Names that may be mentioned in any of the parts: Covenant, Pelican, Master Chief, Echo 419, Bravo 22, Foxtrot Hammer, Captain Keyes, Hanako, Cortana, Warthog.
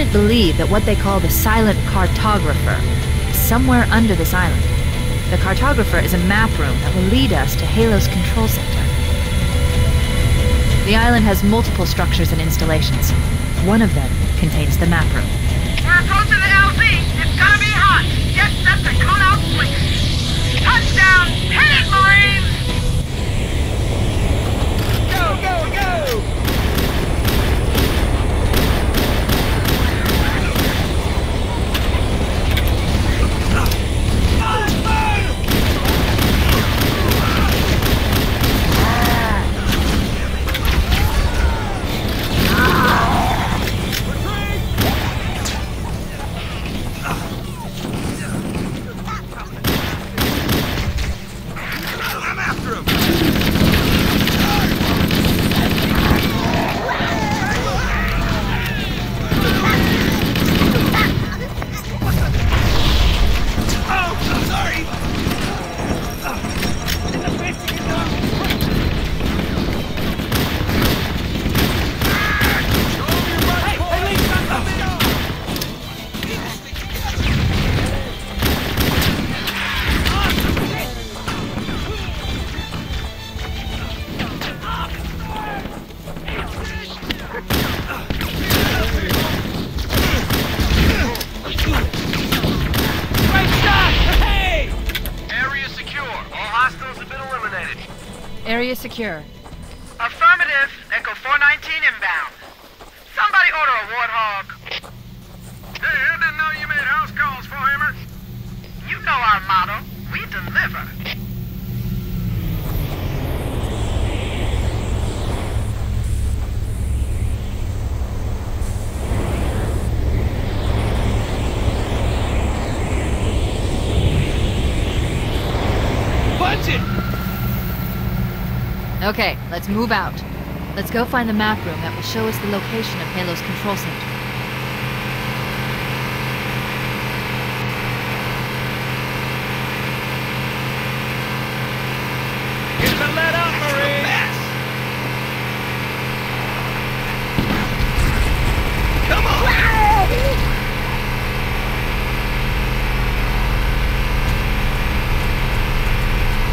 Covenant believe that what they call the silent cartographer is somewhere under this island. The cartographer is a map room that will lead us to Halo's control center. The island has multiple structures and installations. One of them contains the map room. We're approaching the LZ. It's gonna be hot. Get set to call out fleet. Touchdown! Hit it, Marines! Go, go, go! Area secure. Affirmative. Echo 419 inbound. Somebody order a Warthog. Hey, I didn't know you made house calls for Hammer. You know our motto. We deliver. Okay, let's move out. Let's go find the map room that will show us the location of Halo's control center. Get the lead up, Marines! Come on!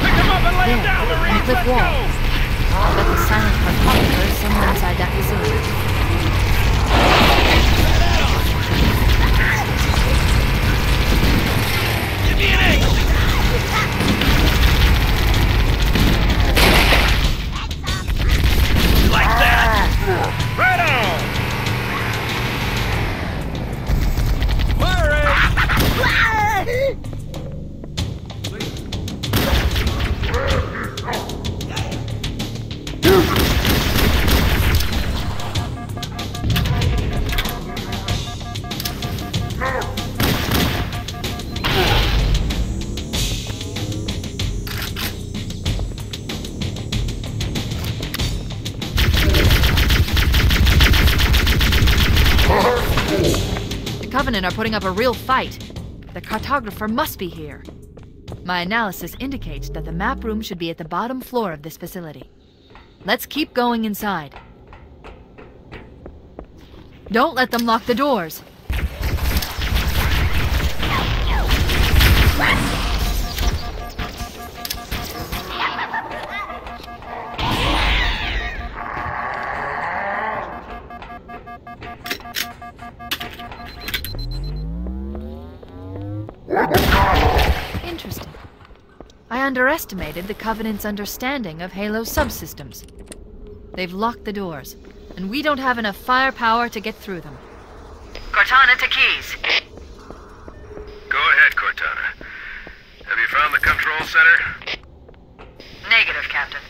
Pick him up and lay him down, Marines! Let's go! But the silent cartographer is somewhere inside that facility. Covenant are putting up a real fight. The cartographer must be here. My analysis indicates that the map room should be at the bottom floor of this facility. Let's keep going inside. Don't let them lock the doors. Interesting. I underestimated the Covenant's understanding of Halo subsystems. They've locked the doors, and we don't have enough firepower to get through them. Cortana to Keyes. Go ahead, Cortana. Have you found the control center? Negative, Captain.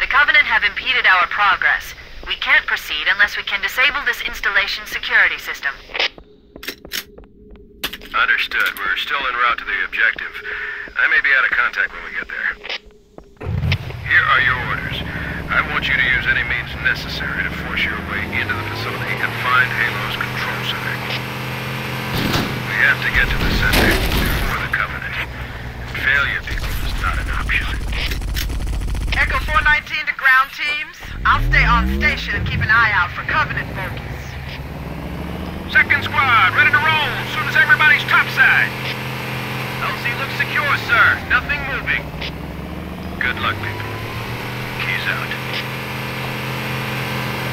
The Covenant have impeded our progress. We can't proceed unless we can disable this installation security system. Understood. We're still en route to the objective. I may be out of contact when we get there. Here are your orders. I want you to use any means necessary to force your way into the facility and find Halo's control center. We have to get to the center before the Covenant. Failure, people, is not an option. Echo 419 to ground teams. I'll stay on station and keep an eye out for Covenant bogeys. Second squad, ready to roll as soon as everybody's topside. LZ looks secure, sir. Nothing moving. Good luck, people. Keys out.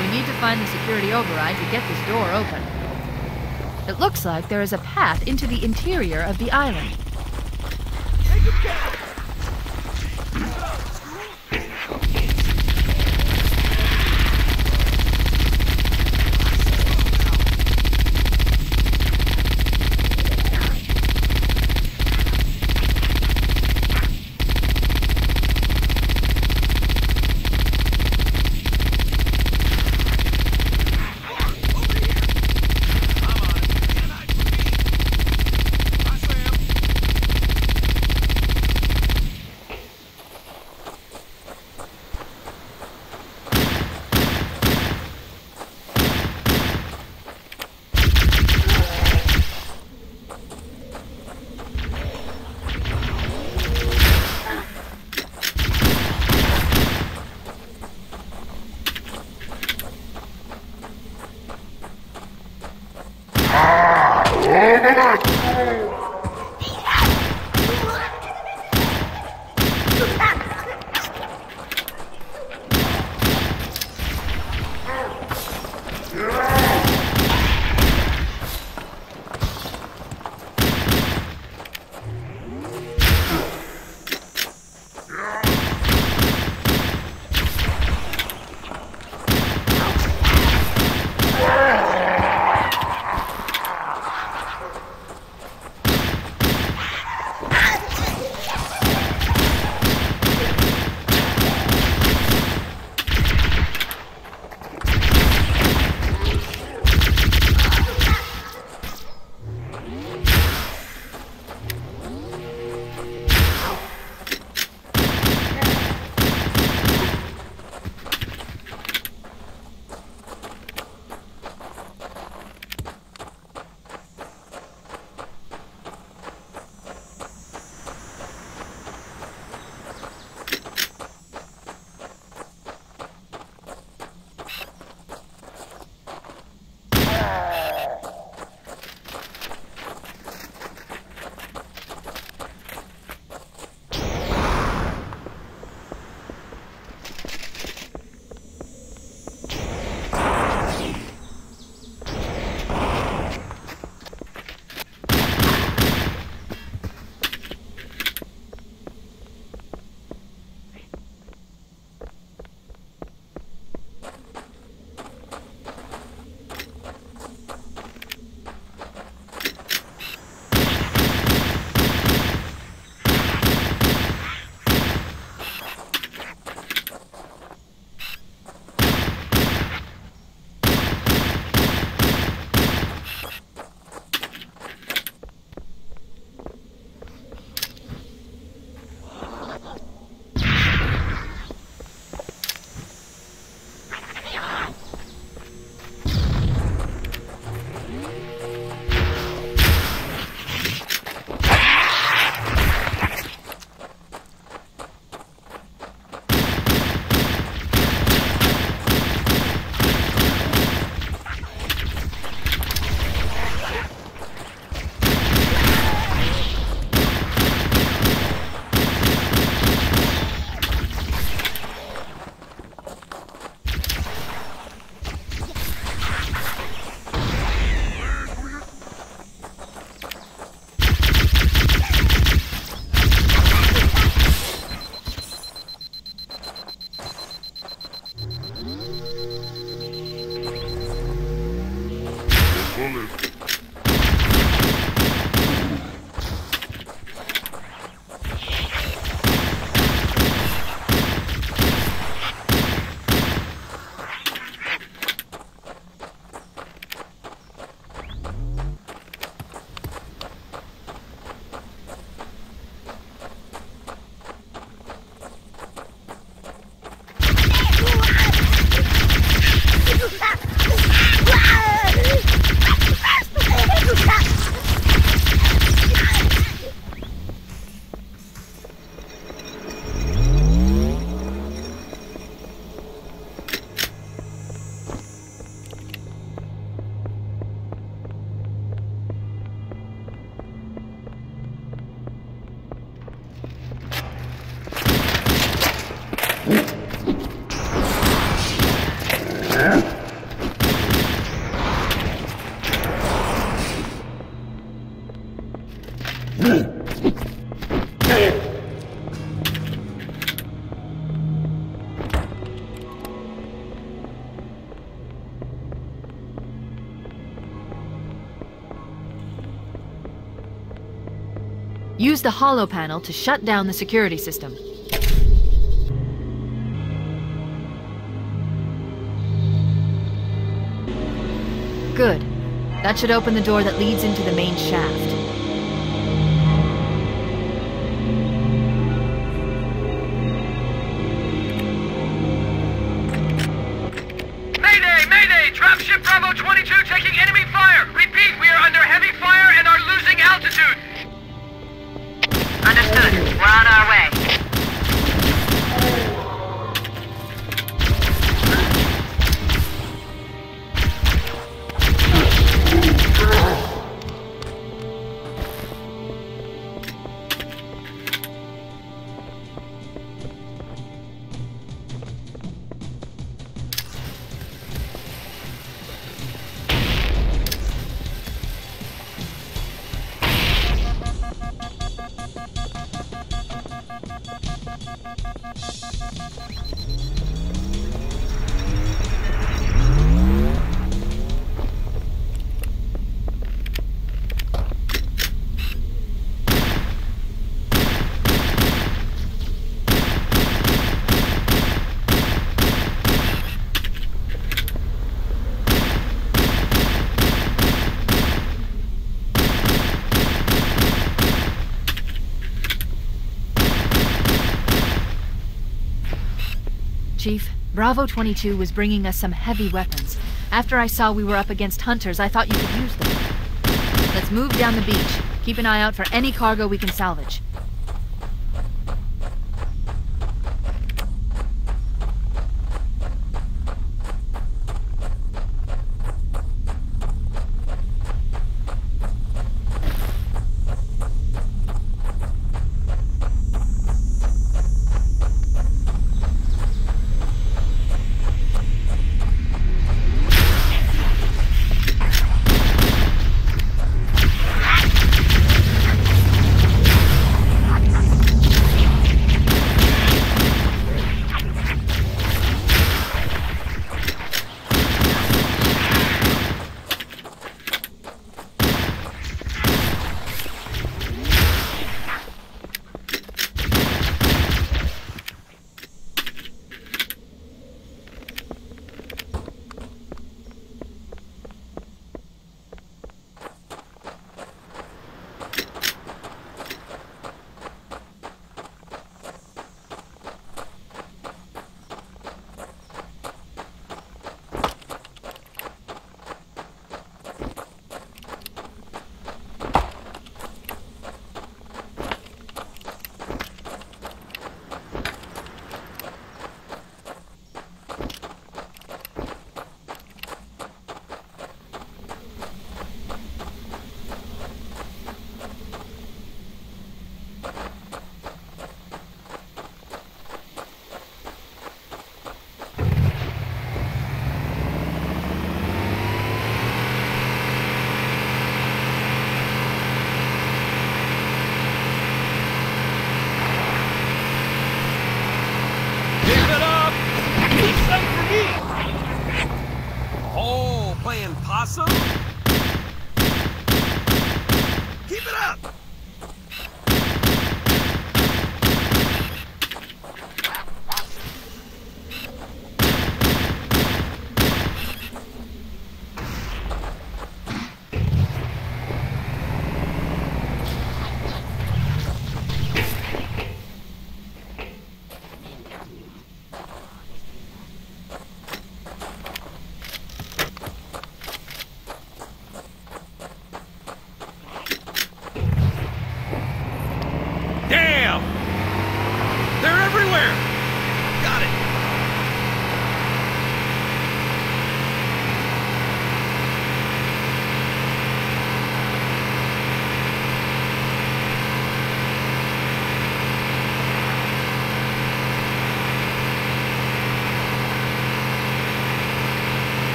We need to find the security override to get this door open. It looks like there is a path into the interior of the island. Take him down! Use the holo panel to shut down the security system. Good. That should open the door that leads into the main shaft. Mayday! Mayday! Dropship Bravo 22 taking enemy fire! Repeat, we are under heavy fire and are losing altitude! Understood. We're on our way. Chief, Bravo 22 was bringing us some heavy weapons. After I saw we were up against hunters, I thought you could use them. Let's move down the beach. Keep an eye out for any cargo we can salvage.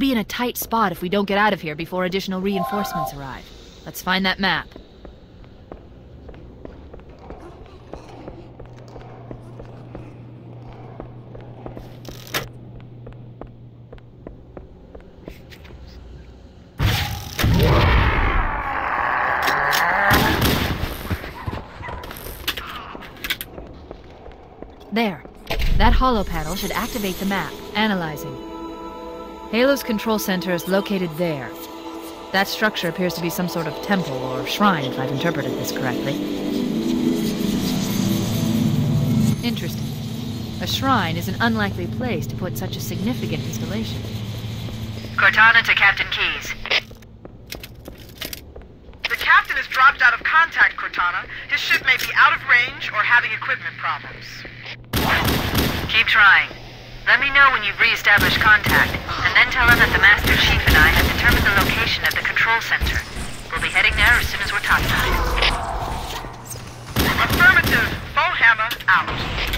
Be in a tight spot if we don't get out of here before additional reinforcements arrive. Let's find that map. There. That holo panel should activate the map. Analyzing. Halo's control center is located there. That structure appears to be some sort of temple or shrine, if I've interpreted this correctly. Interesting. A shrine is an unlikely place to put such a significant installation. Cortana to Captain Keyes. The captain has dropped out of contact, Cortana. His ship may be out of range or having equipment problems. Keep trying. Let me know when you've re-established contact, and then tell him that the Master Chief and I have determined the location of the control center. We'll be heading there as soon as we're talking about it. Affirmative! Foxtrot Hammer out.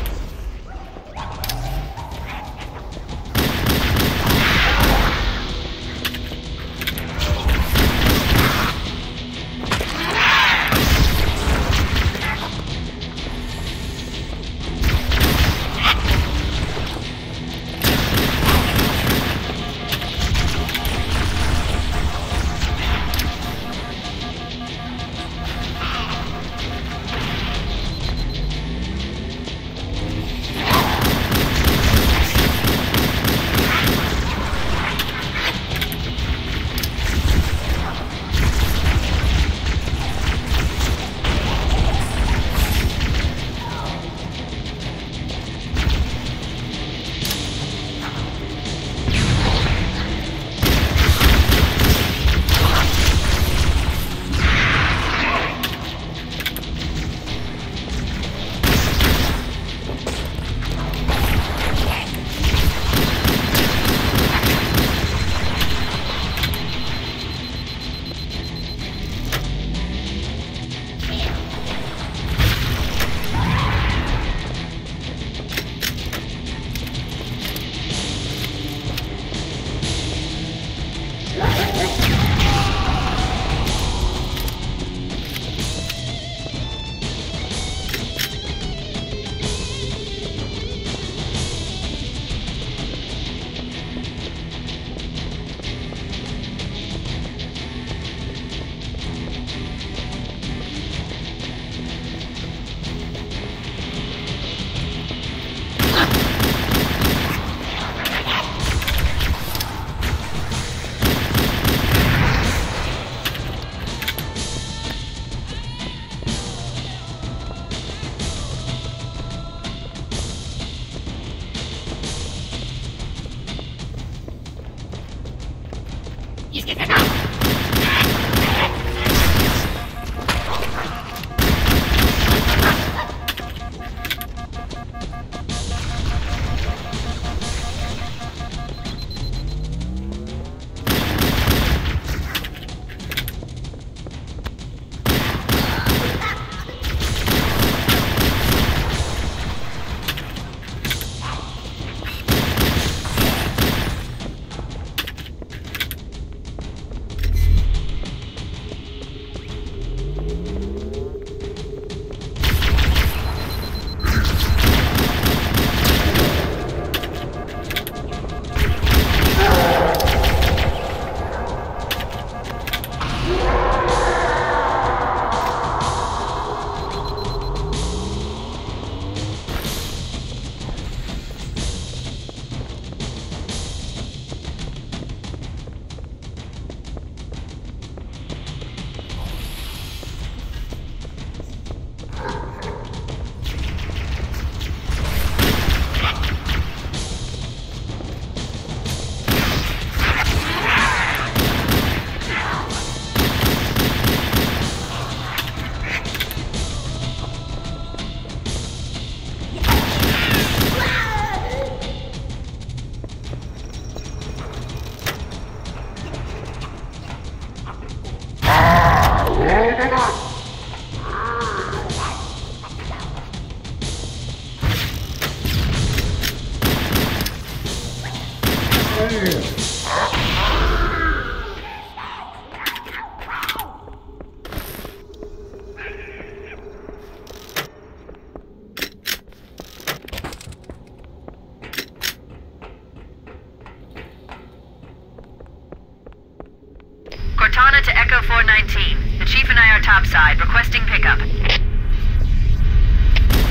Cortana to Echo 419. The Chief and I are topside, requesting pickup.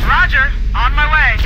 Roger, on my way.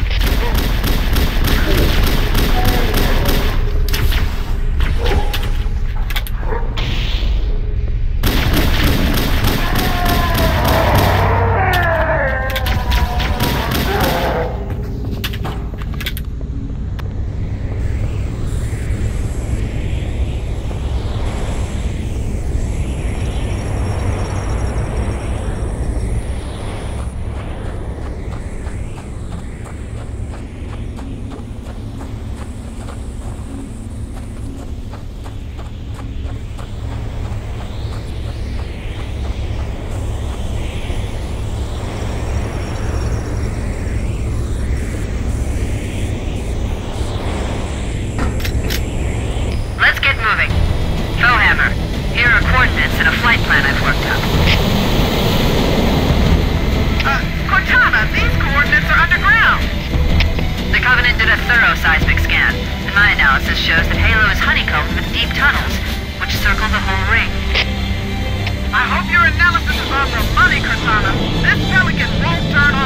Your analysis is on the money, Cortana. This Pelican won't turn on.